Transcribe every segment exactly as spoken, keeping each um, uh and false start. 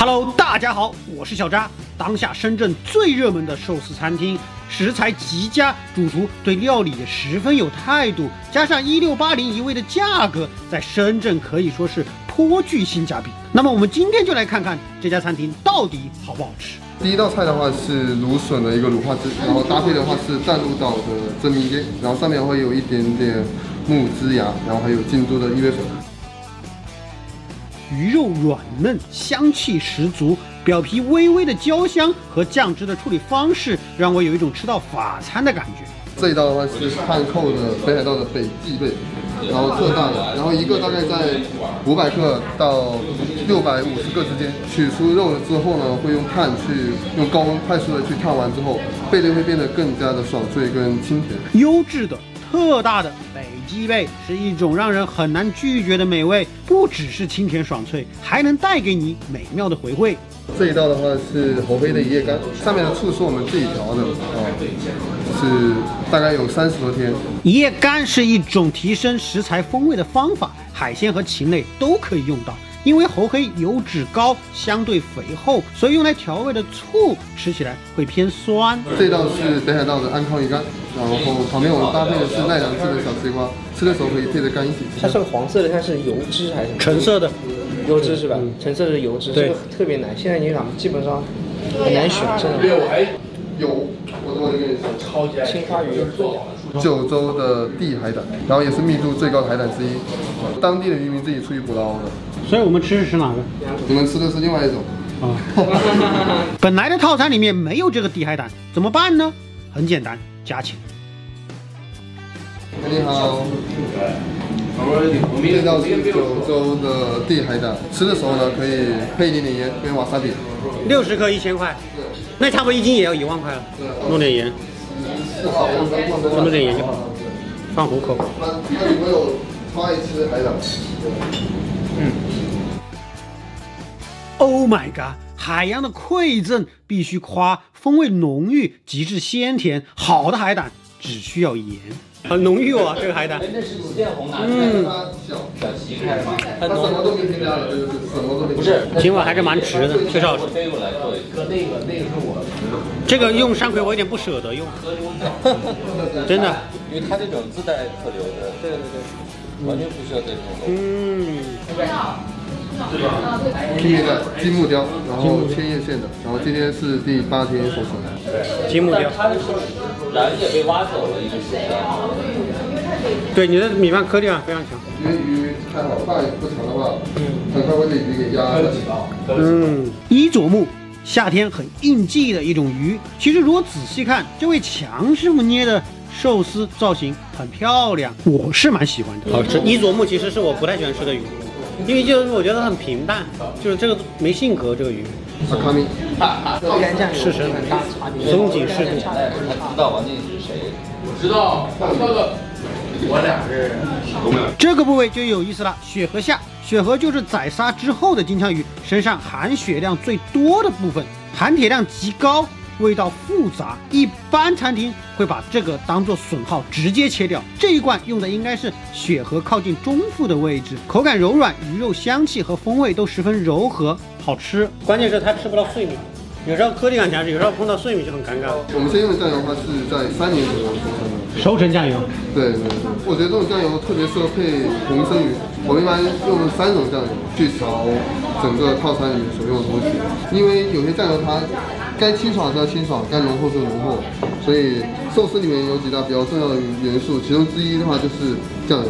Hello， 大家好，我是小扎。当下深圳最热门的寿司餐厅，食材极佳，主厨对料理也十分有态度，加上一六八零一位的价格，在深圳可以说是颇具性价比。那么我们今天就来看看这家餐厅到底好不好吃。第一道菜的话是芦笋的一个乳化汁，然后搭配的话是淡路岛的蒸明街，然后上面会有一点点木枝芽，然后还有京都的一杯粉。 鱼肉软嫩，香气十足，表皮微微的焦香和酱汁的处理方式，让我有一种吃到法餐的感觉。这一道的话是汉扣的北海道的北蓟贝，然后特大的，然后一个大概在五百克到六百五十克之间。取出肉了之后呢，会用炭去用高温快速的去烫完之后，贝类会变得更加的爽脆跟清甜。优质的特大的北蓟贝是一种让人很难拒绝的美味。 不只是清甜爽脆，还能带给你美妙的回味。这一道的话是猴黑的一夜干，上面的醋是我们自己调的啊，是大概有三十多天。一夜干是一种提升食材风味的方法，海鲜和禽类都可以用到。因为猴黑油脂高，相对肥厚，所以用来调味的醋吃起来会偏酸。这道是北海道的安康鱼干，然后旁边我们搭配的是奈良制的小西瓜。 吃的时候可以配着干一起吃。它是黄色的，它是油脂还是橙色的？油脂是吧？橙色的油脂，这个特别难。现在你想，基本上很难选。真的。有，我做一个超级青花鱼，九州的地海胆，然后也是密度最高的海胆之一，当地的渔民自己出去捕捞的。所以我们吃是吃哪个？你们吃的是另外一种。啊。本来的套餐里面没有这个地海胆，怎么办呢？很简单，加钱。 你好，这道是九州的地海胆，吃的时候呢可以配一点点盐跟瓦萨比。六十克一千块，那差不多一斤也要一万块了。弄点盐，弄点盐就好了，放虎口。那有没有超爱吃海胆？嗯。Oh my god！ 海洋的馈赠必须夸，风味浓郁，极致鲜甜，好的海胆只需要盐。 很浓郁哦，这个海胆。那是四片红拿出来的，小小旗开的吗？它什么都没添加了，就是什么都没。不是，今晚还是蛮值的，介绍。飞过来做一个，那个那个是我。这个用山葵我有点不舍得用。河流饺，真的，因为它这种自带河流的，对对对，完全不需要这种。嗯。拼面的金木雕，然后千叶县的，然后今天是第八天所成的。金木雕。 蓝也被挖走了一个树干。对，你的米饭颗粒啊非常强。因为鱼太好大不长的话，很快会被鱼给压了。嗯，伊佐木，夏天很应季的一种鱼。其实如果仔细看，这位强师傅捏的寿司造型很漂亮，我是蛮喜欢的。好吃。伊佐木其实是我不太喜欢吃的鱼，因为就是我觉得它很平淡，就是这个没性格这个鱼。 阿卡米，是神，松井是你，知道王靖是谁？我知道，我知道，我俩是。这个部位就有意思了，血河下，血河就是宰杀之后的金枪鱼，身上含血量最多的部分，含铁量极高，味道复杂，一般餐厅会把这个当做损耗直接切掉。这一罐用的应该是血河靠近中腹的位置，口感柔软，鱼肉香气和风味都十分柔和。 好吃，关键是它吃不到碎米，有时候颗粒感强，有时候碰到碎米就很尴尬。我们先用的酱油的话是在三年左右熟成酱油。对对，我觉得这种酱油特别适合配红生鱼。我们一般用三种酱油去调整个套餐里面所用的东西，因为有些酱油它该清爽是要清爽，该浓厚是浓厚。所以寿司里面有几大比较重要的元素，其中之一的话就是酱油。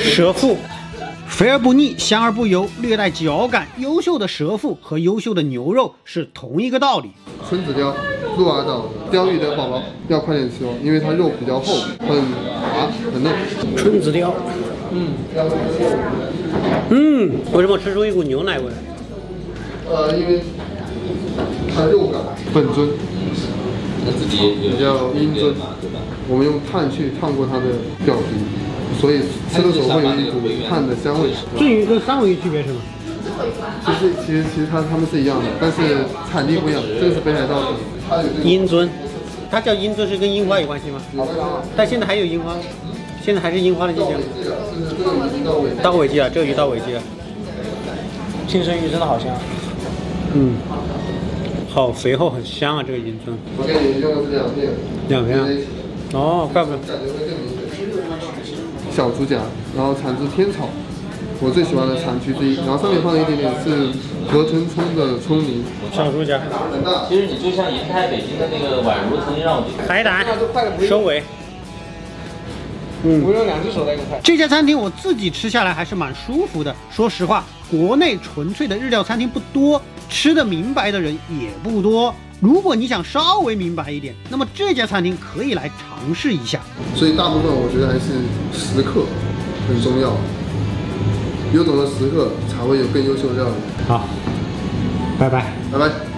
蛇腹。 肥而不腻，香而不油，略带嚼感。优秀的蛇腹和优秀的牛肉是同一个道理。春子鲷，鹿儿岛鲷鱼的宝宝要快点吃哦，因为它肉比较厚，很滑很嫩。春子鲷，嗯，嗯，为什么吃出一股牛奶味？呃，因为它肉感本尊，比较阴尊，我们用炭去烫过它的表皮。 所以吃的时候会有一股碳的香味。鳟鱼跟三文鱼区别是什么？其实其实其实它它们是一样的，但是产地不一样。这个是北海道的。樱尊，它叫樱尊是跟樱花有关系吗？但现在还有樱花，现在还是樱花的季节吗？到尾季了，这个鱼到尾季了。庆生鱼真的好香。嗯，好肥厚，很香啊！这个银针。我给你用的是两片。两片啊？哦，怪不得。感觉会更明显。小竹荚，然后产自天草，我最喜欢的产区之一。然后上面放了一点点是合成葱的葱泥。小竹荚。其实你就像银泰北京的那个宛如曾经让我去。海胆。收尾。 嗯，我用两只手在拍。这家餐厅我自己吃下来还是蛮舒服的。说实话，国内纯粹的日料餐厅不多，吃得明白的人也不多。如果你想稍微明白一点，那么这家餐厅可以来尝试一下。所以大部分我觉得还是食客很重要，有懂得食客才会有更优秀的料理。好，拜拜，拜拜。